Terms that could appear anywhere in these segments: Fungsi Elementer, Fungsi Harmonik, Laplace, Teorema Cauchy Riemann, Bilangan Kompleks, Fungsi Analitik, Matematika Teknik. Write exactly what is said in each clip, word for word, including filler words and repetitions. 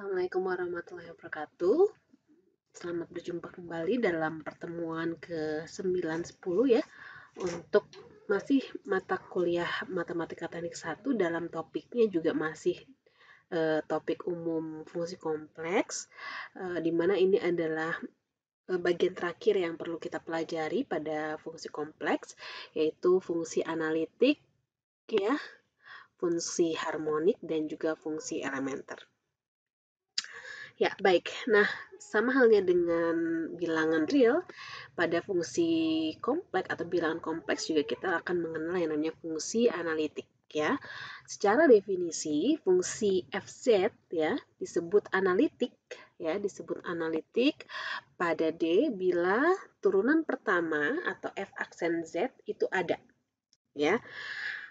Assalamualaikum warahmatullahi wabarakatuh. Selamat berjumpa kembali dalam pertemuan ke sembilan sepuluh ya, untuk masih mata kuliah Matematika Teknik satu. Dalam topiknya juga masih e, topik umum fungsi kompleks, e, dimana ini adalah bagian terakhir yang perlu kita pelajari pada fungsi kompleks, yaitu fungsi analitik ya, fungsi harmonik, dan juga fungsi elementer. Ya, baik. Nah, sama halnya dengan bilangan real, pada fungsi kompleks atau bilangan kompleks juga kita akan mengenal yang namanya fungsi analitik ya. Secara definisi, fungsi F Z ya disebut analitik ya, disebut analitik pada D bila turunan pertama atau F aksen Z itu ada ya.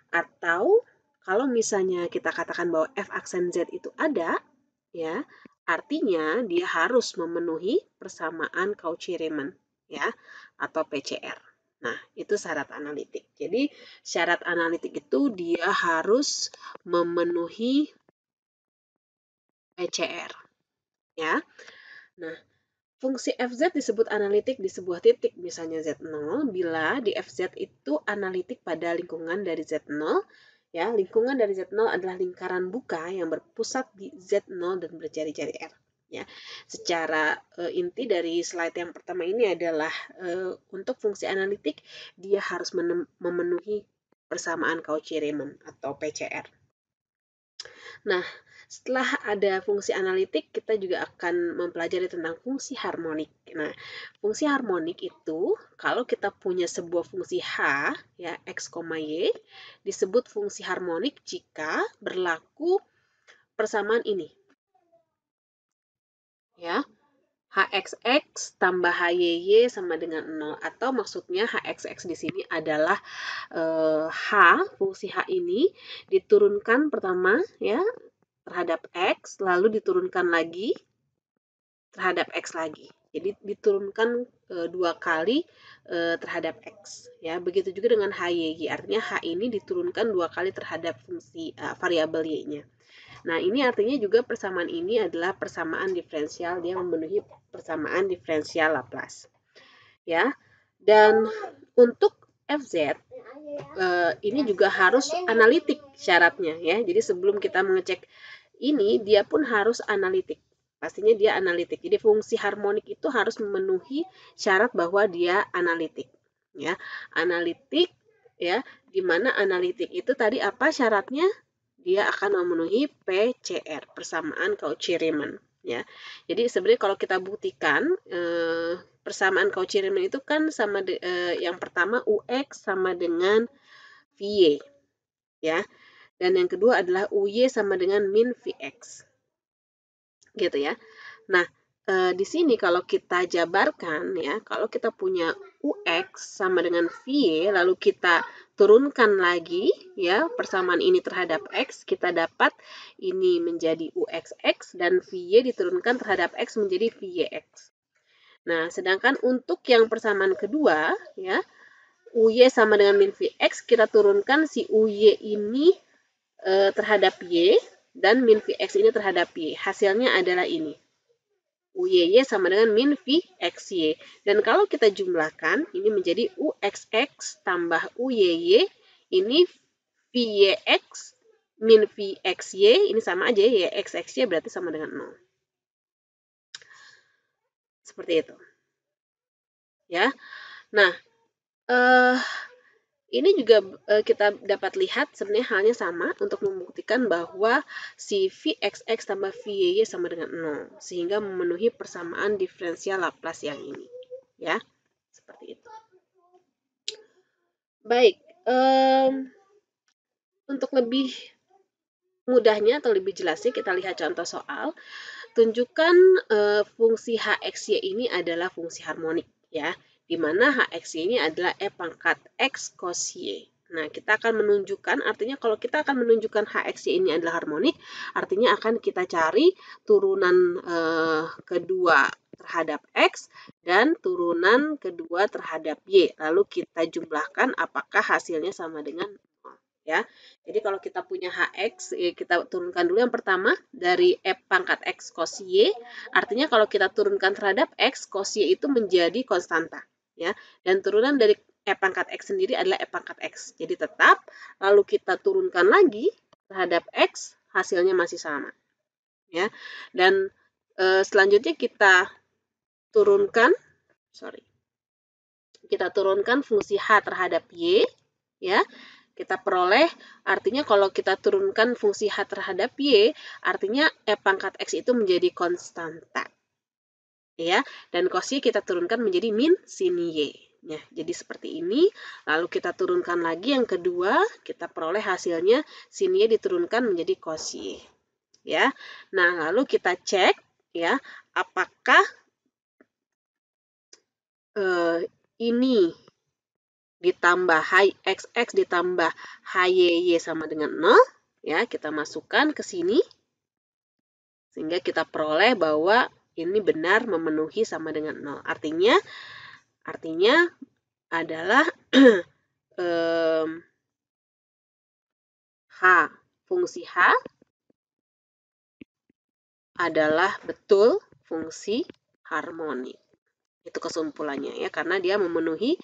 Atau kalau misalnya kita katakan bahwa F aksen Z itu ada ya, artinya dia harus memenuhi persamaan Cauchy Riemann ya, atau P C R. Nah, itu syarat analitik. Jadi, syarat analitik itu dia harus memenuhi P C R ya. Nah, fungsi F Z disebut analitik di sebuah titik, misalnya Z nol, bila di F Z itu analitik pada lingkungan dari Z nol. Ya, lingkungan dari Z nol adalah lingkaran buka yang berpusat di Z nol dan berjari-jari R. Ya, secara e, inti dari slide yang pertama ini adalah e, untuk fungsi analitik dia harus memenuhi persamaan Cauchy-Riemann atau P C R. Nah, setelah ada fungsi analitik, kita juga akan mempelajari tentang fungsi harmonik. Nah, fungsi harmonik itu kalau kita punya sebuah fungsi H ya, X, Y, disebut fungsi harmonik jika berlaku persamaan ini. Ya, H X X tambah H Y Y sama dengan nol, atau maksudnya H X X di sini adalah eh, H, fungsi H ini diturunkan pertama ya terhadap X, lalu diturunkan lagi terhadap X lagi. Jadi diturunkan e, dua kali e, terhadap X ya. Begitu juga dengan H Y Y, artinya H ini diturunkan dua kali terhadap fungsi uh, variabel Y-nya. Nah, ini artinya juga persamaan ini adalah persamaan diferensial, dia memenuhi persamaan diferensial Laplace. Ya. Dan untuk F Z Uh, ini juga harus analitik syaratnya ya. Jadi sebelum kita mengecek ini, dia pun harus analitik. Pastinya dia analitik. Jadi fungsi harmonik itu harus memenuhi syarat bahwa dia analitik ya. Analitik ya, di mana analitik itu tadi apa syaratnya? Dia akan memenuhi P C R, persamaan Cauchy-Riemann ya. Jadi sebenarnya kalau kita buktikan eh, persamaan Cauchy-Riemann itu kan sama de, eh, yang pertama U X sama dengan V Y ya, dan yang kedua adalah U Y sama dengan min V X gitu ya. Nah, eh, di sini kalau kita jabarkan ya, kalau kita punya U X sama dengan V Y lalu kita turunkan lagi ya persamaan ini terhadap X, kita dapat ini menjadi U X X dan V Y diturunkan terhadap X menjadi V Y X. Nah, sedangkan untuk yang persamaan kedua ya, U Y sama dengan min V X, kita turunkan si U Y ini e, terhadap Y dan min V X ini terhadap Y. Hasilnya adalah ini. U Y Y sama dengan min V X Y. Dan kalau kita jumlahkan, ini menjadi U X X tambah U Y Y, ini V Y X min V X Y, ini sama aja ya, Y X X Y berarti sama dengan nol. Seperti itu ya. Nah, eh, ini juga eh, kita dapat lihat sebenarnya halnya sama untuk membuktikan bahwa si V X X tambah V Y Y sama dengan nol, sehingga memenuhi persamaan diferensial Laplace yang ini ya, seperti itu. Baik, eh, untuk lebih mudahnya atau lebih jelasnya kita lihat contoh soal. Tunjukkan e, fungsi H X Y ini adalah fungsi harmonik ya, di mana H X Y ini adalah E pangkat X cos Y. Nah, kita akan menunjukkan, artinya kalau kita akan menunjukkan H X Y ini adalah harmonik, artinya akan kita cari turunan e, kedua terhadap X dan turunan kedua terhadap Y, lalu kita jumlahkan apakah hasilnya sama dengan nol ya. Jadi kalau kita punya H X, kita turunkan dulu yang pertama dari F pangkat X cos Y, artinya kalau kita turunkan terhadap X, cos Y itu menjadi konstanta, ya. Dan turunan dari F pangkat X sendiri adalah F pangkat X, jadi tetap, lalu kita turunkan lagi terhadap X, hasilnya masih sama, ya. Dan e, selanjutnya kita turunkan, sorry, kita turunkan fungsi H terhadap Y, ya. Kita peroleh, artinya kalau kita turunkan fungsi H terhadap Y, artinya F pangkat X itu menjadi konstanta. Ya, dan cos Y kita turunkan menjadi min sin Y. Ya, jadi seperti ini, lalu kita turunkan lagi yang kedua, kita peroleh hasilnya sin Y diturunkan menjadi cos Y. Ya, nah lalu kita cek, ya, apakah eh, ini ditambah H X X ditambah H Y Y sama dengan nol, ya, kita masukkan ke sini, sehingga kita peroleh bahwa ini benar memenuhi sama dengan nol. Artinya, artinya adalah um, H, fungsi H adalah betul fungsi harmonik. Itu kesimpulannya, ya, karena dia memenuhi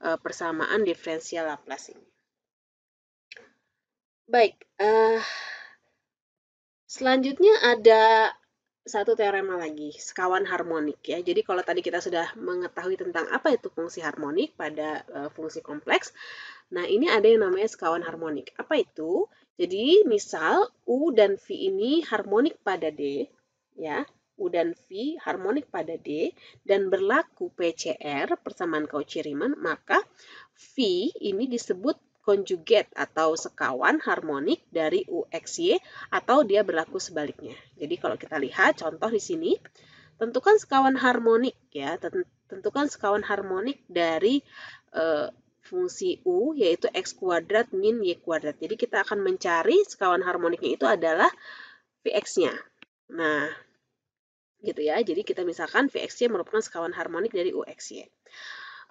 persamaan diferensial Laplace ini. Baik, uh, selanjutnya ada satu teorema lagi, sekawan harmonik, ya. Jadi kalau tadi kita sudah mengetahui tentang apa itu fungsi harmonik pada uh, fungsi kompleks, nah ini ada yang namanya sekawan harmonik. Apa itu? Jadi misal U dan V ini harmonik pada D, ya. U dan V harmonik pada D dan berlaku P C R, persamaan Cauchy Riemann, maka V ini disebut konjuget atau sekawan harmonik dari U X Y atau dia berlaku sebaliknya. Jadi kalau kita lihat contoh di sini, tentukan sekawan harmonik, ya, tentukan sekawan harmonik dari e, fungsi U yaitu X kuadrat min Y kuadrat. Jadi kita akan mencari sekawan harmoniknya itu adalah V X-nya. Nah, gitu ya. Jadi kita misalkan V X Y merupakan sekawan harmonik dari U X Y.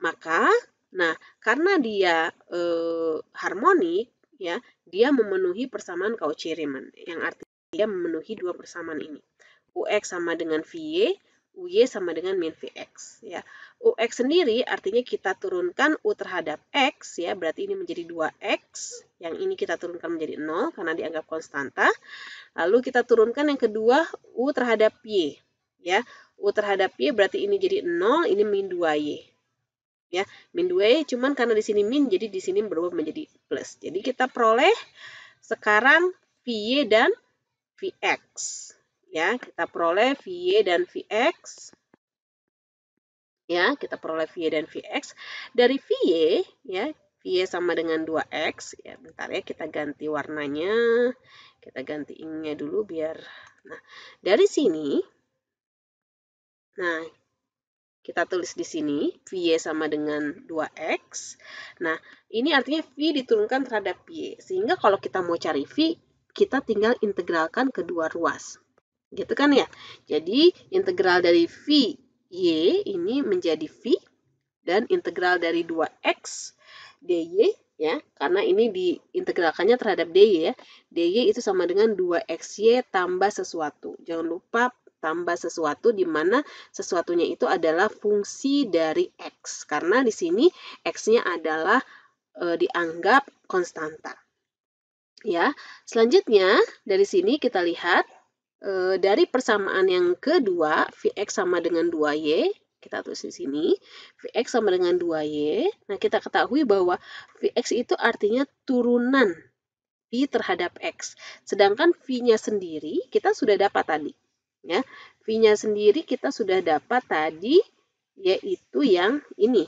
Maka, nah, karena dia e, harmonik, ya, dia memenuhi persamaan Cauchy Riemann yang artinya dia memenuhi dua persamaan ini. U X sama dengan V Y, U Y sama dengan min V X, ya. U X sendiri artinya kita turunkan U terhadap X, ya, berarti ini menjadi dua X, yang ini kita turunkan menjadi nol karena dianggap konstanta. Lalu kita turunkan yang kedua U terhadap Y. Ya, U terhadap Y berarti ini jadi nol, ini min dua Y. Ya, min dua Y cuman karena di sini min, jadi di sini berubah menjadi plus. Jadi kita peroleh sekarang V Y dan V X. Ya, kita peroleh V Y dan V X. Ya, kita peroleh V Y dan V X. Dari V Y, ya, V Y sama dengan dua X. Ya, bentar ya, kita ganti warnanya. Kita ganti ininya dulu biar. Nah, dari sini, nah, kita tulis di sini, V Y sama dengan dua X. Nah, ini artinya V diturunkan terhadap Y. Sehingga kalau kita mau cari V, kita tinggal integralkan kedua ruas. Gitu kan, ya. Jadi, integral dari V, Y ini menjadi V. Dan integral dari dua X, D Y, ya. Karena ini diintegralkannya terhadap D Y, ya. D Y itu sama dengan dua X Y tambah sesuatu. Jangan lupa tambah sesuatu di mana sesuatunya itu adalah fungsi dari X. Karena di sini X-nya adalah e, dianggap konstanta. Ya, selanjutnya dari sini kita lihat e, dari persamaan yang kedua, V X sama dengan dua Y, kita tulis di sini, V X sama dengan dua Y. Nah, kita ketahui bahwa V X itu artinya turunan V terhadap X. Sedangkan V-nya sendiri kita sudah dapat tadi. Ya, V-nya sendiri kita sudah dapat tadi, yaitu yang ini.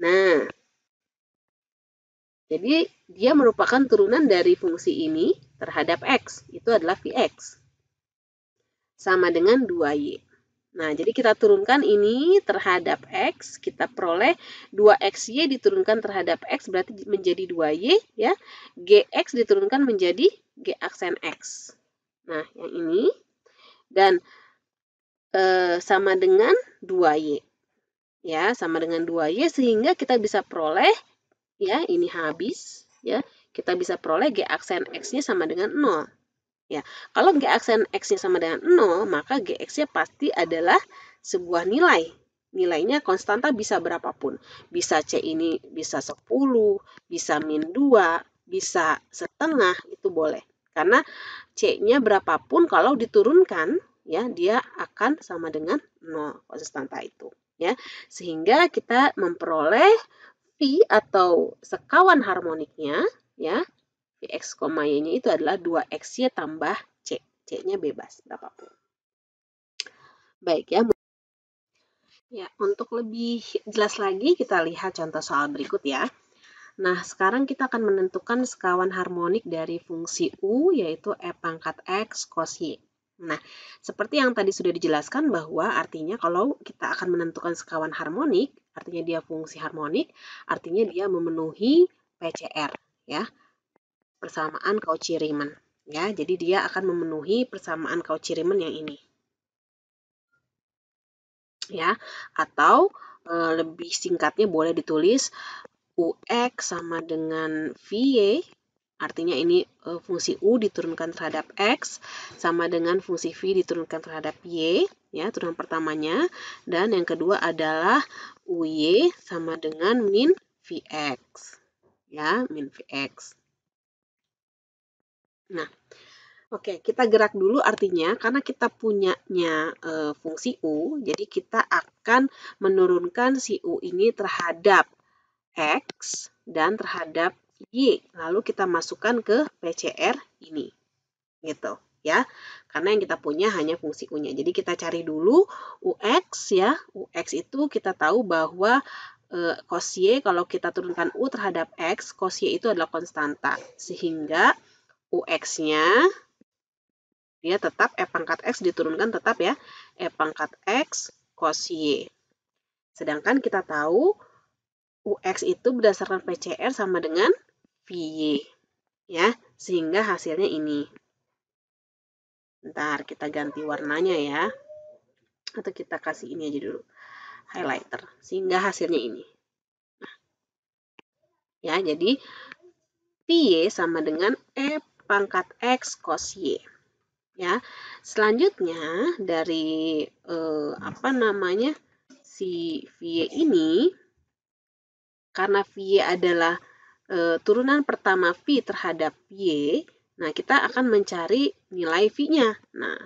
Nah, jadi dia merupakan turunan dari fungsi ini terhadap X, itu adalah V X. Sama dengan dua Y. Nah, jadi kita turunkan ini terhadap X, kita peroleh dua X Y diturunkan terhadap X, berarti menjadi dua Y, ya. G X diturunkan menjadi G aksen X. Nah, yang ini. Dan e, sama dengan dua Y. Ya, sama dengan dua Y, sehingga kita bisa peroleh, ya, ini habis, ya. kita bisa peroleh g aksen x-nya sama dengan nol. Ya, kalau g aksen x-nya sama dengan nol, maka gx-nya pasti adalah sebuah nilai. Nilainya konstanta bisa berapapun. Bisa C ini bisa sepuluh, bisa min dua, bisa setengah, itu boleh. Karena C-nya berapapun kalau diturunkan, ya dia akan sama dengan nol konstanta itu. Ya, sehingga kita memperoleh phi atau sekawan harmoniknya, ya, X, Y-nya itu adalah dua X Y tambah C. C-nya bebas, berapapun. Baik, ya. Ya, untuk lebih jelas lagi kita lihat contoh soal berikut ya. Nah, sekarang kita akan menentukan sekawan harmonik dari fungsi U, yaitu E pangkat X cos Y. Nah, seperti yang tadi sudah dijelaskan bahwa artinya kalau kita akan menentukan sekawan harmonik, artinya dia fungsi harmonik, artinya dia memenuhi P C R, ya, persamaan Cauchy Riemann. Ya, jadi dia akan memenuhi persamaan Cauchy Riemann yang ini. Ya, atau e, lebih singkatnya boleh ditulis U X sama dengan V Y, artinya ini e, fungsi U diturunkan terhadap X sama dengan fungsi V diturunkan terhadap Y, ya, turunan pertamanya, dan yang kedua adalah U Y sama dengan min V X, ya, min V X. Nah, oke, kita gerak dulu artinya karena kita punyanya e, fungsi U, jadi kita akan menurunkan si U ini terhadap X dan terhadap Y. Lalu kita masukkan ke P C R ini. Gitu, ya. Karena yang kita punya hanya fungsi U-nya. Jadi kita cari dulu U X, ya. U X itu kita tahu bahwa e, cos Y kalau kita turunkan U terhadap X, cos Y itu adalah konstanta. Sehingga U X-nya dia tetap E pangkat X diturunkan tetap ya, E pangkat X cos Y. Sedangkan kita tahu U X itu berdasarkan P C R sama dengan V Y. Ya, sehingga hasilnya ini. Bentar, kita ganti warnanya ya. Atau kita kasih ini aja dulu, highlighter. Sehingga hasilnya ini. Nah. Ya, jadi V Y sama dengan E pangkat X cos Y. Ya, selanjutnya dari eh, apa namanya si V Y ini, karena V Y adalah eh, turunan pertama V terhadap Y, nah kita akan mencari nilai V-nya. Nah,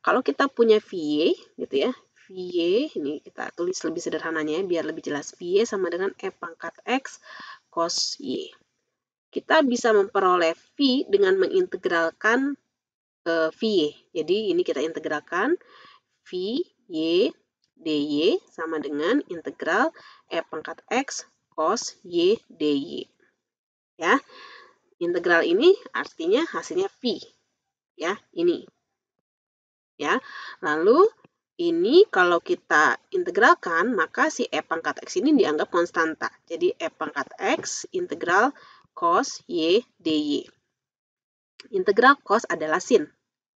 kalau kita punya V Y, gitu ya, V Y ini kita tulis lebih sederhananya biar lebih jelas. V Y sama dengan E pangkat X cos Y. Kita bisa memperoleh V dengan mengintegralkan V Y. Jadi ini kita integralkan V Y D Y sama dengan integral E pangkat X cos Y D Y. Ya. Integral ini artinya hasilnya V. Ya, ini. Ya. Lalu ini kalau kita integralkan maka si E pangkat X ini dianggap konstanta. Jadi E pangkat X integral cos Y D Y. Integral cos adalah sin,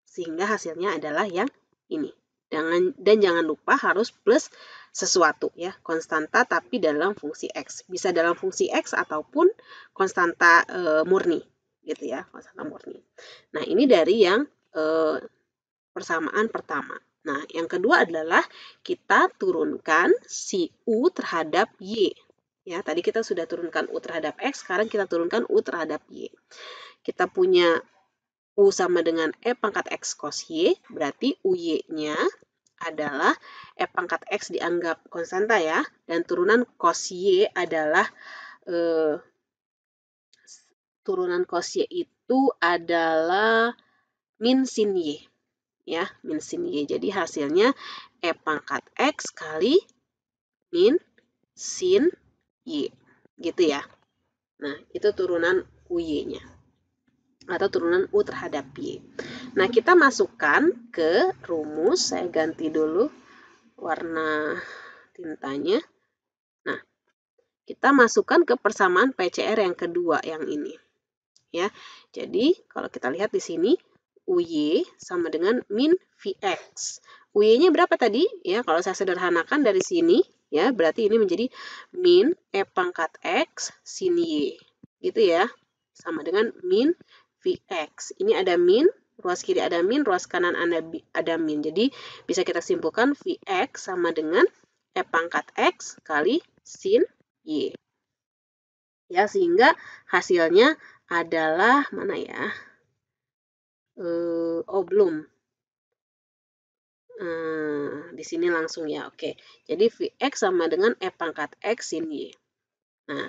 sehingga hasilnya adalah yang ini. Dan, dan jangan lupa harus plus sesuatu ya, konstanta tapi dalam fungsi X. Bisa dalam fungsi X ataupun konstanta e, murni, gitu ya, konstanta murni. Nah, ini dari yang e, persamaan pertama. Nah, yang kedua adalah kita turunkan si U terhadap Y. Ya, tadi kita sudah turunkan U terhadap X, sekarang kita turunkan U terhadap Y. Kita punya U sama dengan E pangkat X cos Y, berarti U Y-nya adalah E pangkat X dianggap konstanta ya, dan turunan cos Y adalah, eh, turunan cos Y itu adalah min sin Y. Ya, min sin Y, jadi hasilnya E pangkat X kali min sin Y, gitu ya. Nah, itu turunan U Y-nya atau turunan U terhadap Y. Nah, kita masukkan ke rumus. Saya ganti dulu warna tintanya. Nah, kita masukkan ke persamaan P C R yang kedua yang ini. Ya. Jadi, kalau kita lihat di sini U Y sama dengan min V X. U Y-nya berapa tadi? Ya, kalau saya sederhanakan dari sini ya, berarti ini menjadi min E pangkat X sin Y. Gitu ya. sama dengan min Vx. Ini ada min, ruas kiri ada min, ruas kanan ada min. Jadi bisa kita simpulkan Vx sama dengan E pangkat X kali sin Y. Ya, sehingga hasilnya adalah, mana ya? Uh, oh, belum. Hmm, di sini langsung ya, oke. Jadi Vx sama dengan E pangkat X sin Y. Nah,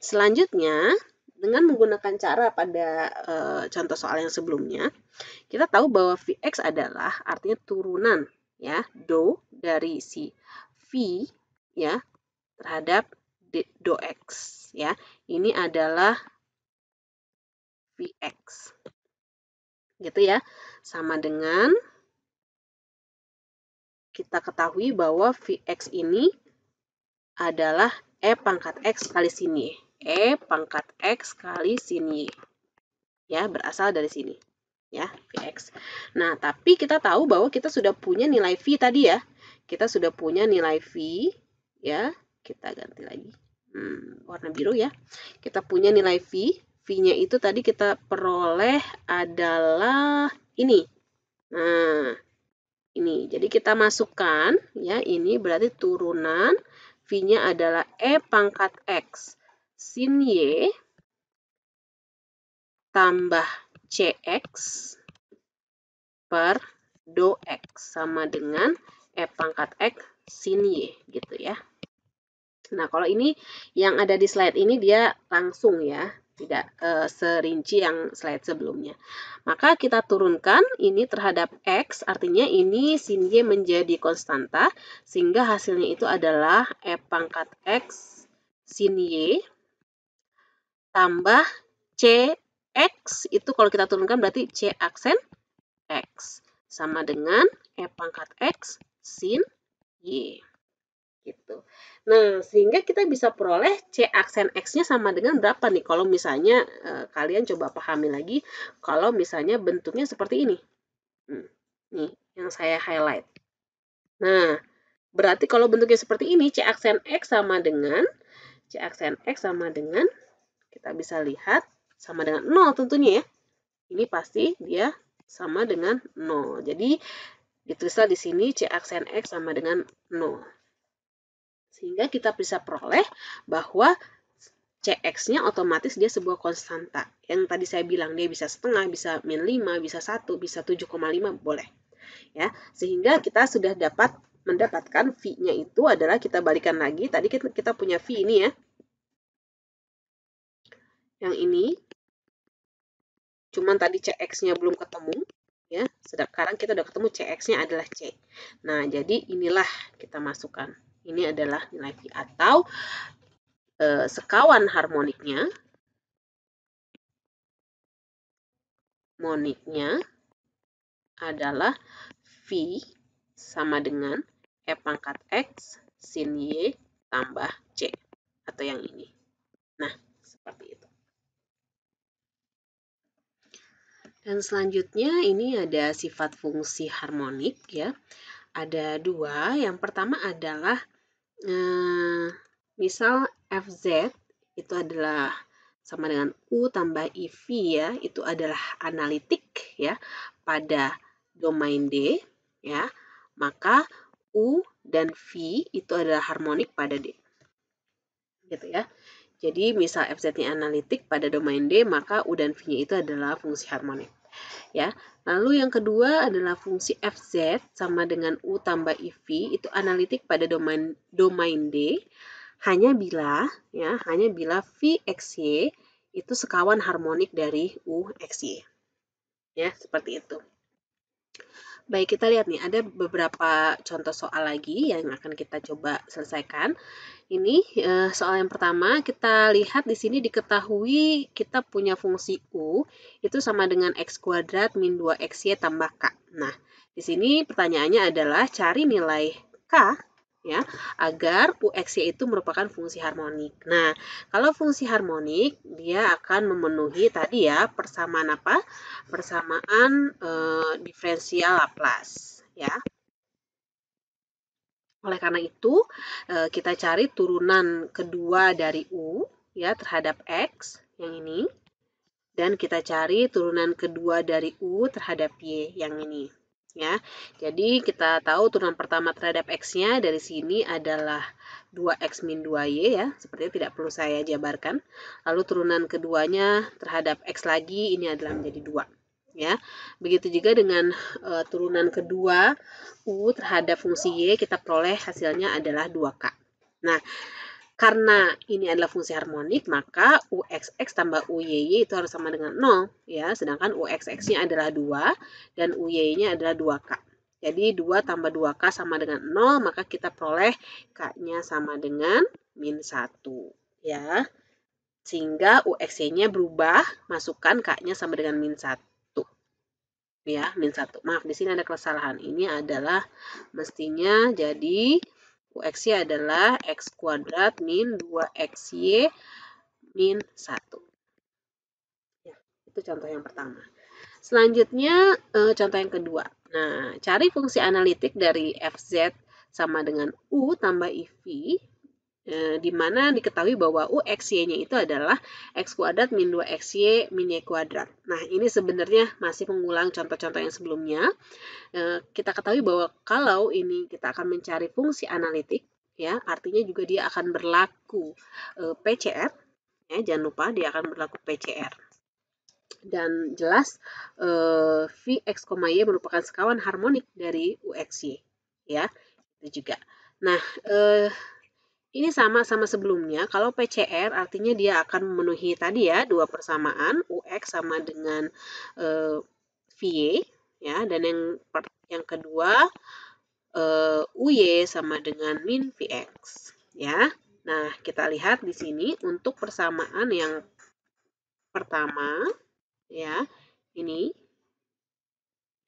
selanjutnya dengan menggunakan cara pada e, contoh soal yang sebelumnya, kita tahu bahwa Vx adalah artinya turunan ya, do dari si V ya terhadap D, do X ya. Ini adalah Vx. Gitu ya. Sama dengan kita ketahui bahwa Vx ini adalah E pangkat X kali sin Y. E pangkat X kali sin Y. Ya, berasal dari sini. Ya, Vx. Nah, tapi kita tahu bahwa kita sudah punya nilai V tadi ya. Kita sudah punya nilai V. Ya, kita ganti lagi. Hmm, warna biru ya. Kita punya nilai V. V-nya itu tadi kita peroleh adalah ini. Nah, ini. Jadi kita masukkan ya, ini berarti turunan V-nya adalah E pangkat X sin Y tambah C X per do X sama dengan E pangkat X sin Y gitu ya. Nah, kalau ini yang ada di slide ini dia langsung ya, tidak e, serinci yang slide sebelumnya. Maka kita turunkan ini terhadap X, artinya ini sin Y menjadi konstanta, sehingga hasilnya itu adalah E pangkat X sin Y tambah C X, itu kalau kita turunkan berarti C aksen X, sama dengan E pangkat X sin Y. Gitu. Nah, sehingga kita bisa peroleh C aksen X-nya sama dengan berapa nih? Kalau misalnya e, kalian coba pahami lagi, kalau misalnya bentuknya seperti ini. Hmm, nih, yang saya highlight. Nah, berarti kalau bentuknya seperti ini, C aksen X sama dengan, C aksen X sama dengan, kita bisa lihat, sama dengan nol tentunya ya. Ini pasti dia sama dengan nol. Jadi, ditulislah di sini C aksen X sama dengan nol. Sehingga kita bisa peroleh bahwa C X-nya otomatis dia sebuah konstanta. Yang tadi saya bilang dia bisa setengah, bisa min lima, bisa satu, bisa tujuh koma lima, boleh. Ya, sehingga kita sudah dapat mendapatkan V-nya itu adalah kita balikan lagi. Tadi kita, kita punya V ini ya. Yang ini. Cuman tadi C X-nya belum ketemu. Ya, sekarang kita udah ketemu C X-nya adalah C. Nah, jadi inilah kita masukkan. Ini adalah nilai V atau e, sekawan harmoniknya. Moniknya adalah V sama dengan E pangkat X sin Y tambah C. Atau yang ini. Nah, seperti itu. Dan selanjutnya ini ada sifat fungsi harmonik ya. Ada dua. Yang pertama adalah Hmm, misal F Z itu adalah sama dengan U tambah I V ya, itu adalah analitik ya pada domain D ya, maka U dan V itu adalah harmonik pada D gitu ya. Jadi misal F Z-nya analitik pada domain D, maka U dan V-nya itu adalah fungsi harmonik ya. Lalu yang kedua adalah fungsi F Z sama dengan U tambah I V, itu analitik pada domain domain D hanya bila ya, hanya bila V X Y itu sekawan harmonik dari U X Y. Ya, seperti itu. Baik, kita lihat nih ada beberapa contoh soal lagi yang akan kita coba selesaikan. Ini soal yang pertama, kita lihat di sini diketahui kita punya fungsi U itu sama dengan X kuadrat min dua X Y tambah K. Nah, di sini pertanyaannya adalah cari nilai K ya agar U X Y itu merupakan fungsi harmonik. Nah, kalau fungsi harmonik dia akan memenuhi tadi ya persamaan apa? Persamaan e, diferensial Laplace ya. Oleh karena itu, kita cari turunan kedua dari U ya terhadap X, yang ini. Dan kita cari turunan kedua dari U terhadap Y yang ini. Ya, jadi kita tahu turunan pertama terhadap X-nya dari sini adalah dua X min dua Y ya. Sepertinya tidak perlu saya jabarkan. Lalu turunan keduanya terhadap X lagi, ini adalah menjadi dua. Ya. Begitu juga dengan e, turunan kedua U terhadap fungsi Y, kita peroleh hasilnya adalah dua K. Nah, karena ini adalah fungsi harmonik, maka U X X tambah U Y Y itu harus sama dengan nol. Ya. Sedangkan U X X-nya adalah dua dan U Y Y-nya adalah dua K. Jadi dua tambah dua K sama dengan nol, maka kita peroleh K-nya sama dengan min satu. Ya. Sehingga U X Y-nya berubah, masukkan K-nya sama dengan min satu. Ya, min satu. Maaf, di sini ada kesalahan. Ini adalah mestinya jadi U X Y adalah X kuadrat min dua X Y min satu. Ya, itu contoh yang pertama. Selanjutnya, eh, contoh yang kedua. Nah, cari fungsi analitik dari F Z sama dengan U tambah I V, eh, di mana diketahui bahwa U X Y-nya itu adalah X kuadrat min dua X Y min Y kuadrat. Nah, ini sebenarnya masih mengulang contoh-contoh yang sebelumnya. Eh, kita ketahui bahwa kalau ini kita akan mencari fungsi analitik, ya, artinya juga dia akan berlaku eh, P C R. Ya, jangan lupa dia akan berlaku P C R. Dan jelas eh, Vx, Y merupakan sekawan harmonik dari U X Y, ya, itu juga. Nah, eh, ini sama-sama sebelumnya. Kalau P C R artinya dia akan memenuhi tadi ya dua persamaan U X sama dengan eh, V Y, ya, dan yang yang kedua eh, U Y sama dengan min Vx, ya. Nah, kita lihat di sini untuk persamaan yang pertama. Ya, ini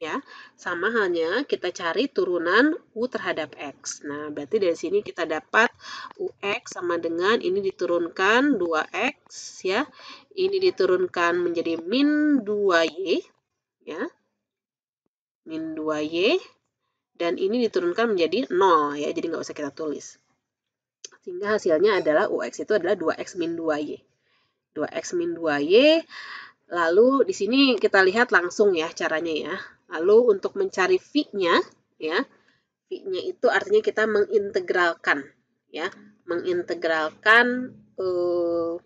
ya sama halnya kita cari turunan U terhadap X. Nah, berarti dari sini kita dapat U X sama dengan ini diturunkan dua X ya. Ini diturunkan menjadi min dua Y ya. Min dua Y dan ini diturunkan menjadi nol ya. Jadi nggak usah kita tulis. Sehingga hasilnya adalah U X itu adalah dua X min dua Y. dua X min dua Y. Lalu di sini kita lihat langsung ya caranya ya. Lalu untuk mencari V-nya ya. V-nya itu artinya kita mengintegralkan ya, mengintegralkan uh,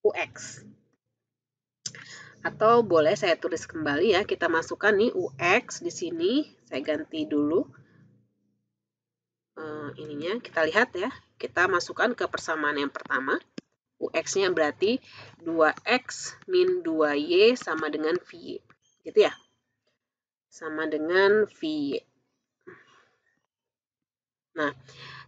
U X. Atau boleh saya tulis kembali ya, kita masukkan nih U X di sini, saya ganti dulu. Uh, ininya kita lihat ya. Kita masukkan ke persamaan yang pertama. U X-nya berarti dua X min dua Y sama dengan V Y. Gitu ya. Sama dengan V Y. Nah,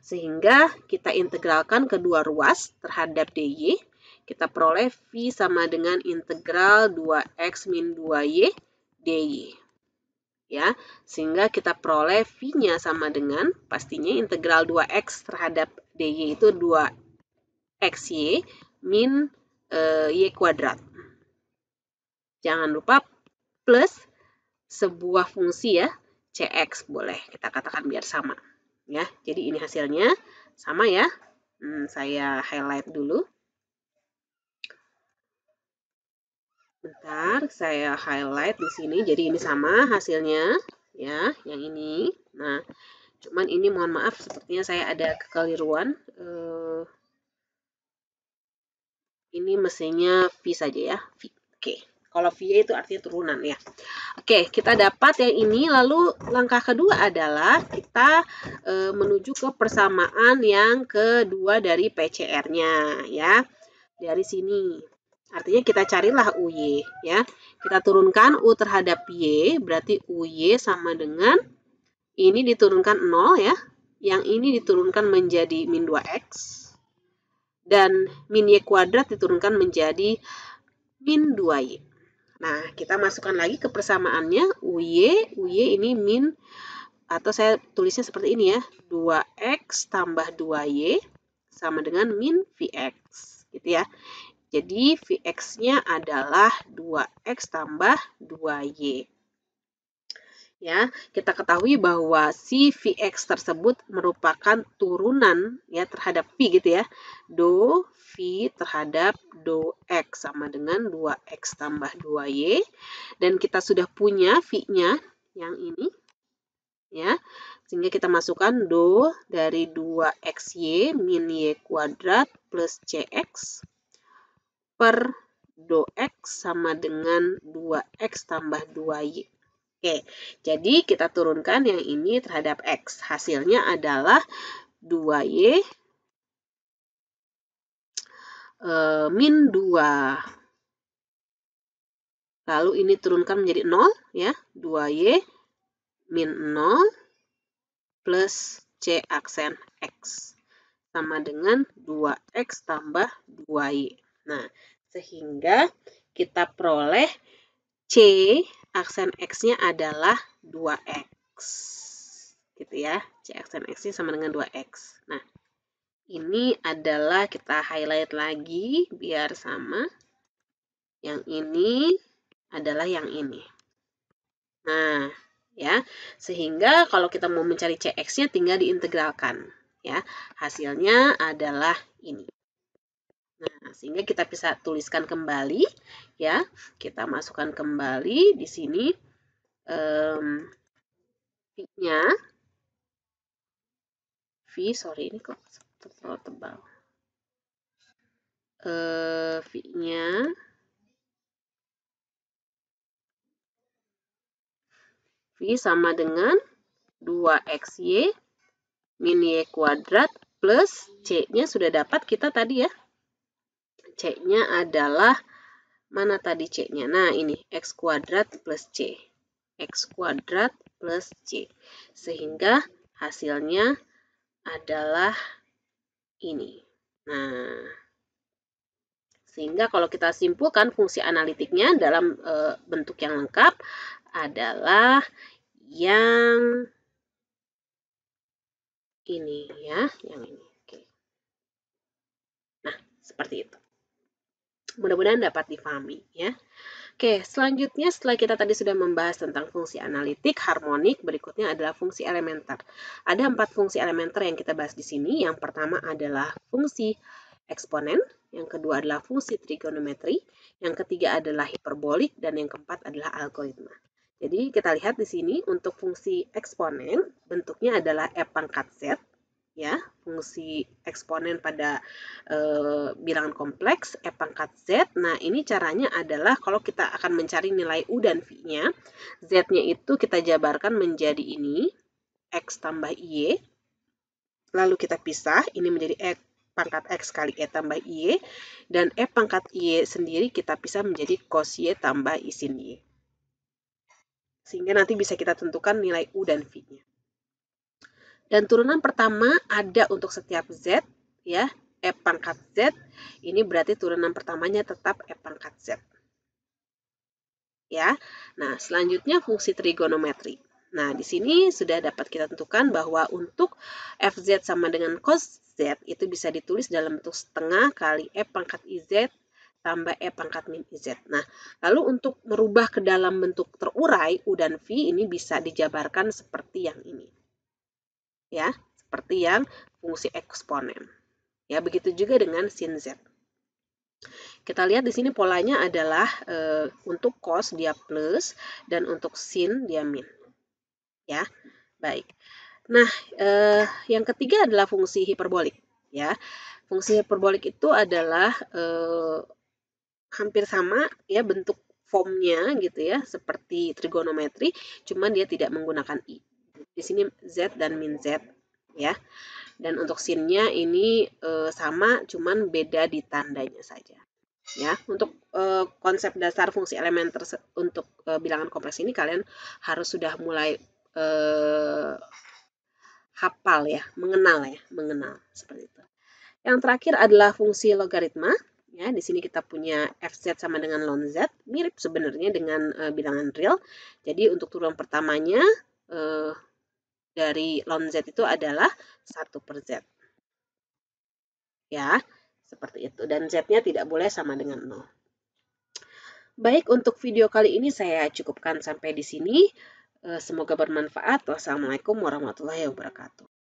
sehingga kita integralkan kedua ruas terhadap D Y. Kita peroleh V sama dengan integral dua X min dua Y D Y. Ya, sehingga kita peroleh V-nya sama dengan pastinya integral dua X terhadap D Y itu dua X. X Y min e, Y kuadrat. Jangan lupa plus sebuah fungsi ya, C X boleh kita katakan biar sama. Ya, jadi ini hasilnya sama ya. Hmm, saya highlight dulu. Bentar, saya highlight di sini. Jadi ini sama hasilnya ya, yang ini. Nah, cuman ini mohon maaf sepertinya saya ada kekeliruan. Eh, Ini mestinya V saja ya. V. Oke, kalau V itu artinya turunan ya. Oke, kita dapat yang ini. Lalu langkah kedua adalah kita e, menuju ke persamaan yang kedua dari P C R-nya ya. Dari sini. Artinya kita carilah U Y ya. Kita turunkan U terhadap Y. Berarti U Y sama dengan ini diturunkan nol ya. Yang ini diturunkan menjadi min dua X. Dan min Y kuadrat diturunkan menjadi min dua Y. Nah, kita masukkan lagi ke persamaannya. U Y, U Y ini min, atau saya tulisnya seperti ini ya. dua X tambah dua Y sama dengan min Vx. Gitu ya. Jadi, Vx-nya adalah dua X tambah dua Y. ya, kita ketahui bahwa si Vx tersebut merupakan turunan ya terhadap V gitu ya. Do V terhadap do X sama dengan dua X tambah dua Y. Dan kita sudah punya V-nya yang ini ya. Sehingga kita masukkan do dari dua X Y min Y kuadrat plus C X per do X sama dengan dua X tambah dua Y. Oke, jadi kita turunkan yang ini terhadap X. Hasilnya adalah dua Y e, min dua. Lalu ini turunkan menjadi nol, ya. dua Y min nol plus C aksen X. Sama dengan dua X tambah dua Y. Nah, sehingga kita peroleh C aksen X-nya adalah dua X. Gitu ya. C aksen X-nya sama dengan dua X. Nah, ini adalah kita highlight lagi biar sama. Yang ini adalah yang ini. Nah, ya. Sehingga kalau kita mau mencari C X-nya tinggal diintegralkan. Ya, hasilnya adalah ini. Nah, sehingga kita bisa tuliskan kembali, ya. Kita masukkan kembali di sini um, V-nya. V, sorry, ini kok terlalu tebal. Uh, V-nya. V sama dengan dua X Y min Y kuadrat plus C-nya sudah dapat kita tadi, ya. C-nya adalah, mana tadi C-nya? Nah, ini, X kuadrat plus C. X kuadrat plus C. Sehingga hasilnya adalah ini. Nah, sehingga kalau kita simpulkan fungsi analitiknya dalam e, bentuk yang lengkap adalah yang ini, ya. Yang ini. Oke. Nah, seperti itu. Mudah-mudahan dapat dipahami, ya. Oke, selanjutnya setelah kita tadi sudah membahas tentang fungsi analitik, harmonik, berikutnya adalah fungsi elementer. Ada empat fungsi elementer yang kita bahas di sini. Yang pertama adalah fungsi eksponen, yang kedua adalah fungsi trigonometri, yang ketiga adalah hiperbolik, dan yang keempat adalah algoritma. Jadi kita lihat di sini untuk fungsi eksponen, bentuknya adalah E pangkat Z. Ya, fungsi eksponen pada e, bilangan kompleks E pangkat Z. Nah, ini caranya adalah kalau kita akan mencari nilai U dan V-nya, Z-nya itu kita jabarkan menjadi ini, X tambah Y. Lalu kita pisah, ini menjadi E pangkat X kali E tambah Y. Dan E pangkat Y sendiri kita pisah menjadi cos Y tambah I sin Y. Sehingga nanti bisa kita tentukan nilai U dan V-nya. Dan turunan pertama ada untuk setiap Z, ya, E pangkat Z. Ini berarti turunan pertamanya tetap E pangkat Z. Ya. Nah, selanjutnya fungsi trigonometri. Nah, di sini sudah dapat kita tentukan bahwa untuk F Z sama dengan cos Z itu bisa ditulis dalam bentuk setengah kali E pangkat I Z tambah E pangkat min I Z. Nah, lalu untuk merubah ke dalam bentuk terurai, U dan V ini bisa dijabarkan seperti yang ini. Ya, seperti yang fungsi eksponen. Ya, begitu juga dengan sin Z. Kita lihat di sini polanya adalah e, untuk cos dia plus dan untuk sin dia min. Ya, baik. Nah, e, yang ketiga adalah fungsi hiperbolik. Ya, fungsi hiperbolik itu adalah e, hampir sama ya bentuk formnya gitu ya, seperti trigonometri, cuman dia tidak menggunakan i. Di sini Z dan min Z, ya. Dan untuk sinnya ini e, sama, cuman beda di tandanya saja, ya. Untuk e, konsep dasar fungsi elementer untuk e, bilangan kompleks ini kalian harus sudah mulai e, hafal ya, mengenal ya, mengenal seperti itu. Yang terakhir adalah fungsi logaritma. Ya, di sini kita punya F Z sama dengan ln Z, mirip sebenarnya dengan e, bilangan real. Jadi untuk turunan pertamanya e, dari ln Z itu adalah satu per Z. Ya, seperti itu. Dan Z-nya tidak boleh sama dengan nol. Baik, untuk video kali ini saya cukupkan sampai di sini. Semoga bermanfaat. Wassalamualaikum warahmatullahi wabarakatuh.